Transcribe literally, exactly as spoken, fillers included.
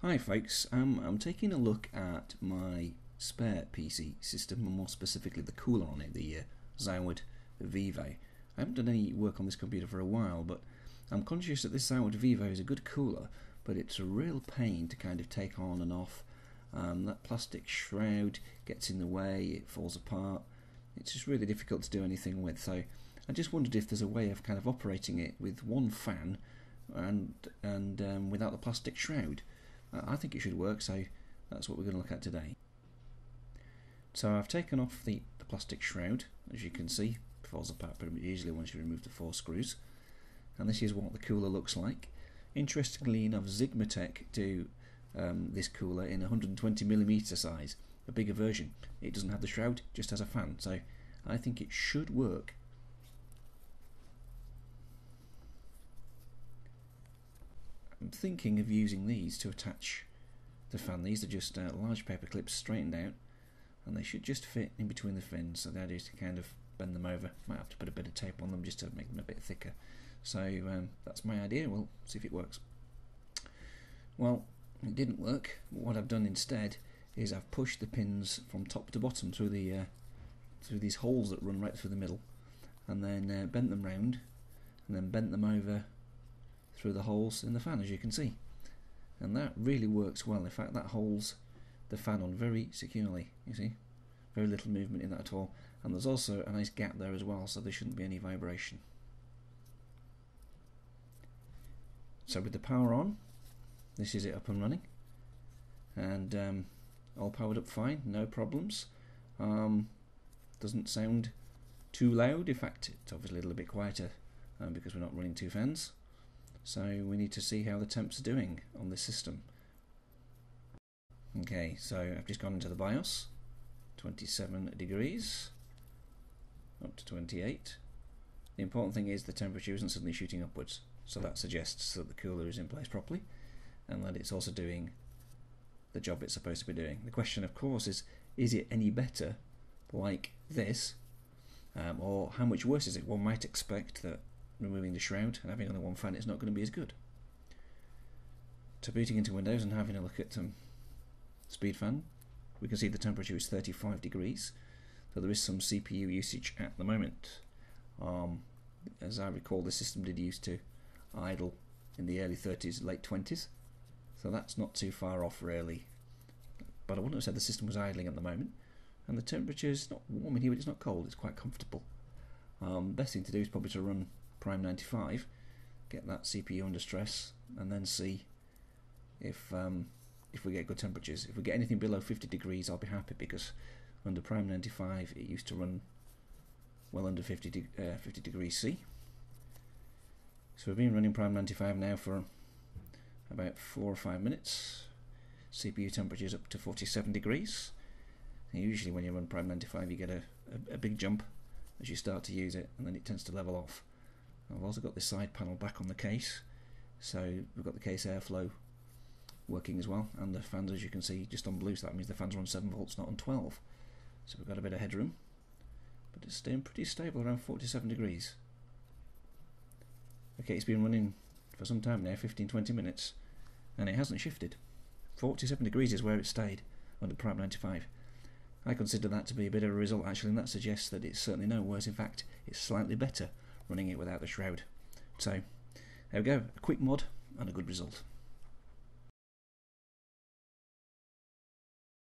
Hi folks, um, I'm taking a look at my spare P C system, and more specifically the cooler on it, the uh, Zaward Vivo. I haven't done any work on this computer for a while, but I'm conscious that this Zaward Vivo is a good cooler, but it's a real pain to kind of take on and off. Um, that plastic shroud gets in the way, it falls apart, it's just really difficult to do anything with, so I just wondered if there's a way of kind of operating it with one fan and, and um, without the plastic shroud. I think it should work, so that's what we're going to look at today. So I've taken off the, the plastic shroud, as you can see. It falls apart pretty much easily once you remove the four screws. And this is what the cooler looks like. Interestingly enough, Xigmatek do um, this cooler in one hundred twenty millimeter size, a bigger version. It doesn't have the shroud, just has a fan, so I think it should work. I'm thinking of using these to attach the fan. These are just uh, large paper clips straightened out, and they should just fit in between the fins, so the idea is to kind of bend them over. Might have to put a bit of tape on them just to make them a bit thicker. So um, that's my idea. We'll see if it works. Well, it didn't work. What I've done instead is I've pushed the pins from top to bottom through the uh, through these holes that run right through the middle, and then uh, bent them round, and then bent them over through the holes in the fan, as you can see, and that really works well. In fact, that holds the fan on very securely, you see, very little movement in that at all, and there's also a nice gap there as well, so there shouldn't be any vibration. So with the power on, this is it up and running, and um, all powered up fine, no problems. Um, doesn't sound too loud. In fact, it's obviously a little bit quieter um, because we're not running two fans. So we need to see how the temps are doing on this system. Okay, so I've just gone into the BIOS, twenty-seven degrees, up to twenty-eight. The important thing is the temperature isn't suddenly shooting upwards, so that suggests that the cooler is in place properly and that it's also doing the job it's supposed to be doing. The question, of course, is, is it any better like this, um, or how much worse is it? One might expect that removing the shroud and having only one fan, it's not going to be as good. To booting into Windows and having a look at um, SpeedFan, we can see the temperature is thirty-five degrees, so there is some C P U usage at the moment. Um, as I recall, the system did used to idle in the early thirties, late twenties, so that's not too far off really. But I wouldn't have said the system was idling at the moment, and the temperature is not warm in here, but it's not cold, it's quite comfortable. Um, best thing to do is probably to run Prime ninety-five, get that C P U under stress, and then see if um, if we get good temperatures. If we get anything below fifty degrees, I'll be happy, because under Prime ninety-five it used to run well under fifty degrees C. So we've been running Prime ninety-five now for about four or five minutes. C P U temperature is up to forty-seven degrees. And usually when you run Prime ninety-five you get a, a, a big jump as you start to use it, and then it tends to level off. I've also got this side panel back on the case, so we've got the case airflow working as well, and the fans, as you can see, just on blue, so that means the fans are on seven volts, not on twelve. So we've got a bit of headroom, but it's staying pretty stable around forty-seven degrees. Okay, it's been running for some time now, fifteen to twenty minutes, and it hasn't shifted. forty-seven degrees is where it stayed under Prime ninety-five. I consider that to be a bit of a result actually, and that suggests that it's certainly no worse. In fact, it's slightly better running it without the shroud. So there we go, a quick mod and a good result.